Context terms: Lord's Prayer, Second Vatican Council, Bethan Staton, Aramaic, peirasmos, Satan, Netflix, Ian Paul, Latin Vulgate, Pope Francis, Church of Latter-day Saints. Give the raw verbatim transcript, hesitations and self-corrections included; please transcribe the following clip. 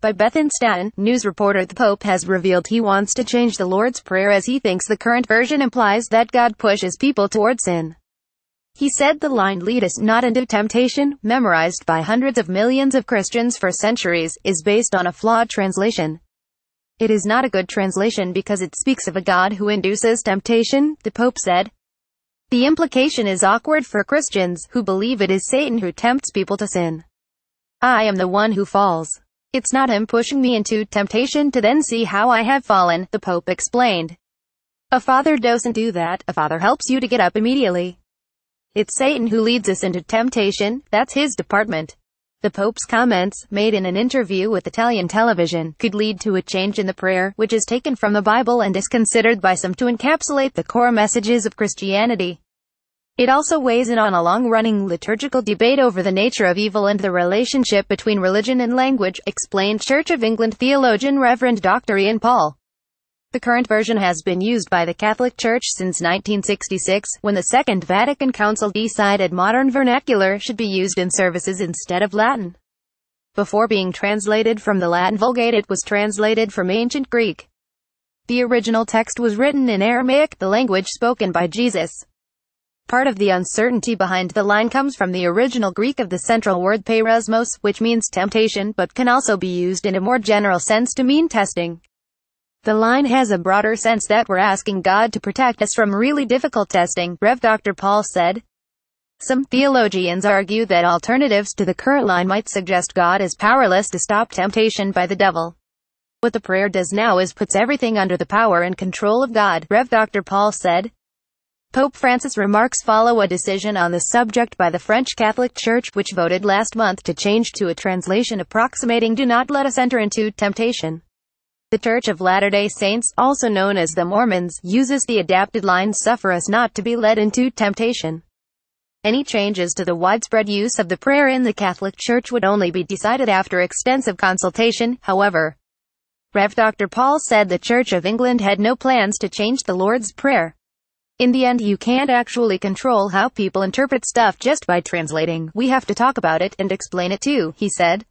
By Bethan Staton, news reporter, the Pope has revealed he wants to change the Lord's Prayer as he thinks the current version implies that God pushes people toward sin. He said the line, "Lead us not into temptation," memorized by hundreds of millions of Christians for centuries, is based on a flawed translation. "It is not a good translation because it speaks of a God who induces temptation," the Pope said. "The implication is awkward for Christians, who believe it is Satan who tempts people to sin. I am the one who falls. It's not him pushing me into temptation to then see how I have fallen," the Pope explained. "A father doesn't do that. A father helps you to get up immediately. It's Satan who leads us into temptation. That's his department." The Pope's comments, made in an interview with Italian television, could lead to a change in the prayer, which is taken from the Bible and is considered by some to encapsulate the core messages of Christianity. It also weighs in on a long-running liturgical debate over the nature of evil and the relationship between religion and language, explained Church of England theologian Reverend Doctor Ian Paul. The current version has been used by the Catholic Church since nineteen sixty-six, when the Second Vatican Council decided modern vernacular should be used in services instead of Latin. Before being translated from the Latin Vulgate, it was translated from ancient Greek. The original text was written in Aramaic, the language spoken by Jesus. Part of the uncertainty behind the line comes from the original Greek of the central word peirasmos, which means temptation but can also be used in a more general sense to mean testing. "The line has a broader sense that we're asking God to protect us from really difficult testing," Rev Doctor Paul said. Some theologians argue that alternatives to the current line might suggest God is powerless to stop temptation by the devil. "What the prayer does now is puts everything under the power and control of God," Rev Doctor Paul said. Pope Francis' remarks follow a decision on the subject by the French Catholic Church, which voted last month to change to a translation approximating "Do not let us enter into temptation." The Church of Latter-day Saints, also known as the Mormons, uses the adapted line, "Suffer us not to be led into temptation." Any changes to the widespread use of the prayer in the Catholic Church would only be decided after extensive consultation, however. Rev Doctor Paul said the Church of England had no plans to change the Lord's Prayer. "In the end, you can't actually control how people interpret stuff just by translating. We have to talk about it and explain it too," he said.